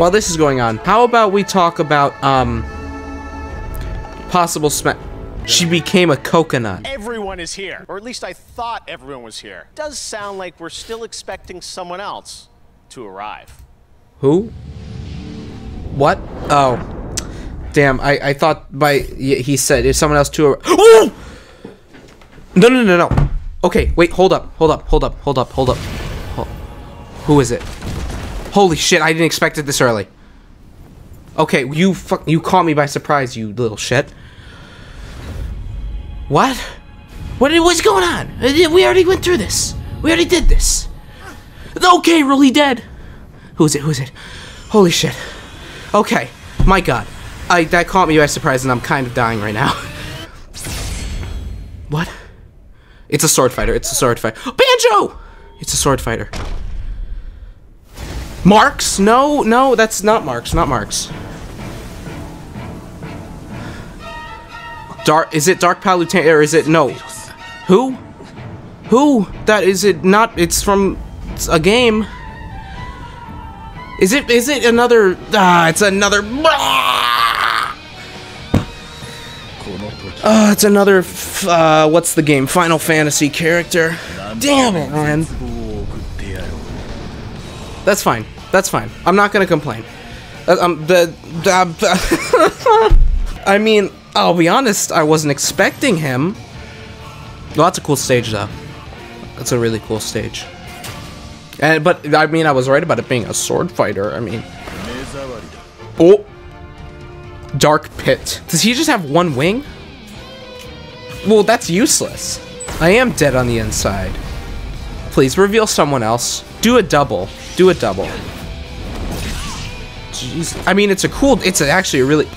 while this is going on, how about we talk about possible She became a coconut. Everyone is here, or at least I thought everyone was here. Does sound like we're still expecting someone else to arrive. Who? What? Oh, damn! I thought by he said is someone else to arrive. Oh! No no no no. Okay, wait, hold up. Who is it? Holy shit! I didn't expect it this early. Okay, you caught me by surprise, you little shit. What? What's going on? We already went through this. We already did this. Okay, really dead. Who is it? Who is it? Holy shit. Okay. My God. That caught me by surprise, and I'm kind of dying right now. What? It's a sword fighter. It's a sword fighter. Banjo! It's a sword fighter. Marks? No, no, that's not Marks. Not Marks. Is it Dark Palutena, or is it, no, who? Who? That is it not, it's from a game. Is it another, it's another, it's another, what's the game, Final Fantasy character. Damn it, man. That's fine, that's fine. I'm not gonna complain. I mean, I'll be honest, I wasn't expecting him. Well, that's a cool stage, though. That's a really cool stage. And but I mean, I was right about it being a sword fighter. I mean, oh, Dark Pit. Does he just have one wing? Well, that's useless. I am dead on the inside. Please reveal someone else. Do a double. Do a double. Jeez. I mean, it's a cool. It's actually a really.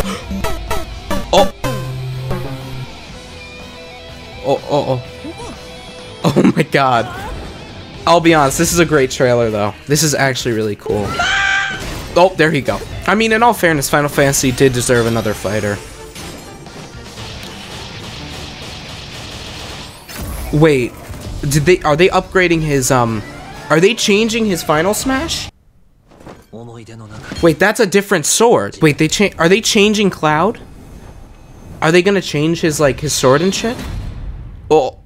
Oh my God. I'll be honest, this is a great trailer though. This is actually really cool. Oh, there you go. I mean, in all fairness, Final Fantasy did deserve another fighter. Wait, are they upgrading his, are they changing his Final Smash? Wait, that's a different sword. Wait, are they changing Cloud? Are they gonna change his, like, his sword and shit? Oh,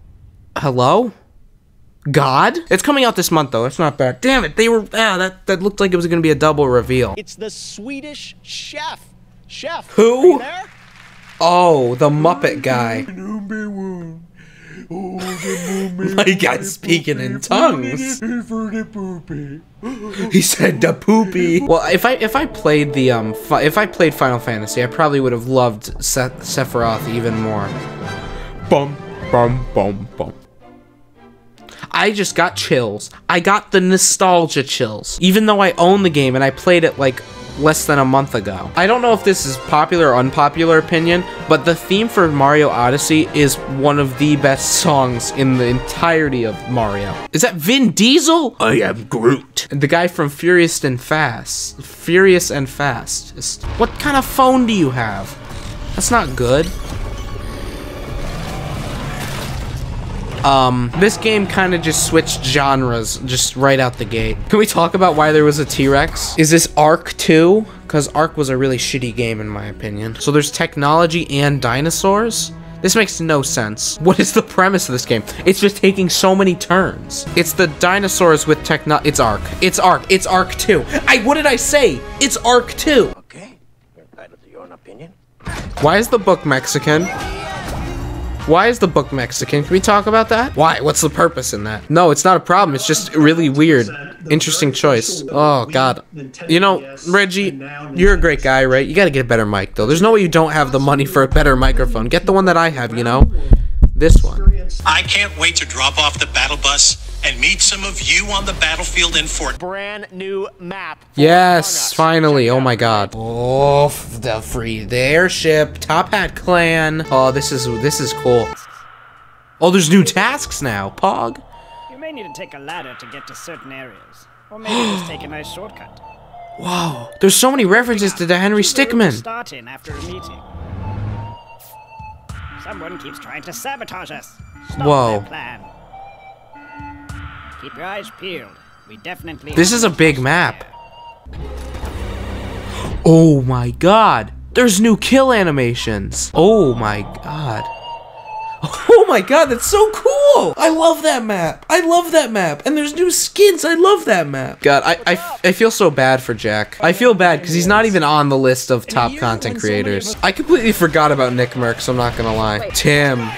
hello? God? It's coming out this month, though. It's not bad. Damn it, they were, that looked like it was gonna be a double reveal. It's the Swedish Chef. Chef, who? Are you there? Oh, the Muppet guy. My guy's speaking in tongues. He said the poopy. Well, if I played Final Fantasy, I probably would have loved Sephiroth even more. Bum bum bum bum. I just got chills. I got the nostalgia chills. Even though I own the game and I played it like less than a month ago. I don't know if this is popular or unpopular opinion, but the theme for Mario Odyssey is one of the best songs in the entirety of Mario. Is that Vin Diesel? I am Groot. And the guy from Furious and Fast. What kind of phone do you have? That's not good. This game kind of just switched genres just right out the gate. Can we talk about why there was a T-Rex? Is this Ark 2? Because Ark was a really shitty game in my opinion. So there's technology and dinosaurs? This makes no sense. What is the premise of this game? It's just taking so many turns. It's the dinosaurs with it's Ark. It's Ark. It's Ark 2. What did I say? It's Ark 2. Okay, you're entitled to your own opinion. Why is the book Mexican? Why is the book Mexican? Can we talk about that? Why? What's the purpose in that? No, it's not a problem. It's just really weird. Interesting choice. Oh, God. You know, Reggie, you're a great guy, right? You gotta get a better mic, though. There's no way you don't have the money for a better microphone. Get the one that I have, you know? This one. I can't wait to drop off the battle bus and meet some of you on the battlefield in Fort. Brand new map. Yes, finally. Oh, my God. Oh, the free airship. Top Hat Clan. Oh, this is cool. Oh, there's new tasks now. Pog. You may need to take a ladder to get to certain areas. Or maybe just take a nice shortcut. Whoa. There's so many references to the Henry Stickman. Start in after a meeting. Someone keeps trying to sabotage us. Stop. Whoa. Their plan. Keep your eyes peeled. We definitely. This is a big map. Oh my god! There's new kill animations! Oh my god. Oh my god, that's so cool! I love that map! I love that map! And there's new skins! I love that map! God, I feel so bad for Jack. I feel bad because he's not even on the list of top content creators. I completely forgot about Nickmercs, I'm not gonna lie. Tim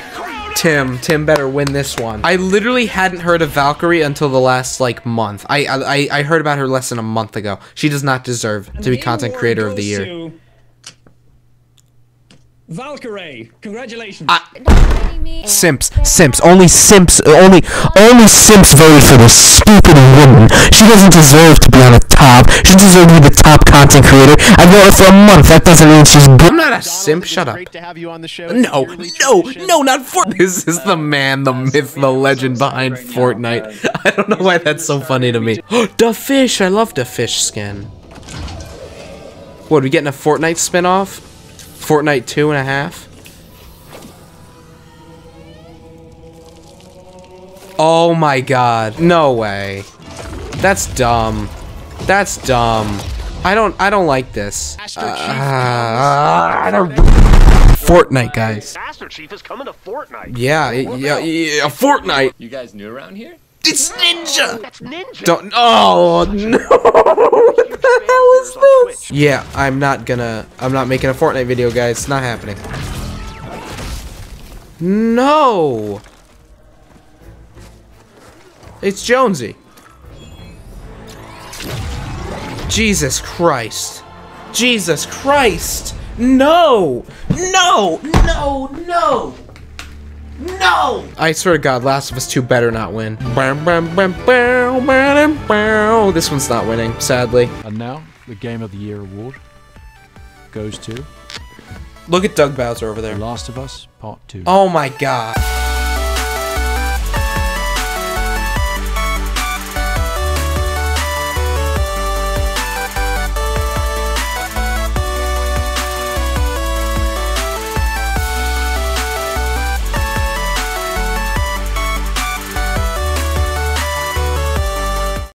better win this one. I literally hadn't heard of Valkyrae until the last, like, month. I heard about her less than a month ago. She does not deserve to be Content Creator of the Year. Valkyrae, congratulations. Simps. Only simps voted for this stupid woman. She doesn't deserve to be on the top. She deserves to be the top content creator. I've known her for a month. That doesn't mean she's good. I'm not a simp. Shut up. Great to have you on the show. No, not Fort. This is the man, the myth, the legend behind Fortnite. I don't know why that's so funny to me. The fish. I love the fish skin. What, are we getting a Fortnite spinoff? Fortnite 2.5. Oh my god. No way. That's dumb. That's dumb. I don't like this. Fortnite, guys. Master Chief is coming to Fortnite. Yeah, Fortnite. You guys new around here? It's Ninja! That's Ninja! Oh no! What the hell is this? Yeah, I'm not making a Fortnite video, guys. It's not happening. No! It's Jonesy. Jesus Christ. Jesus Christ! No! No! No! No! No! I swear to God, Last of Us 2 better not win. This one's not winning, sadly. And now, the Game of the Year award goes to... Look at Doug Bowser over there. Last of Us Part 2. Oh my God.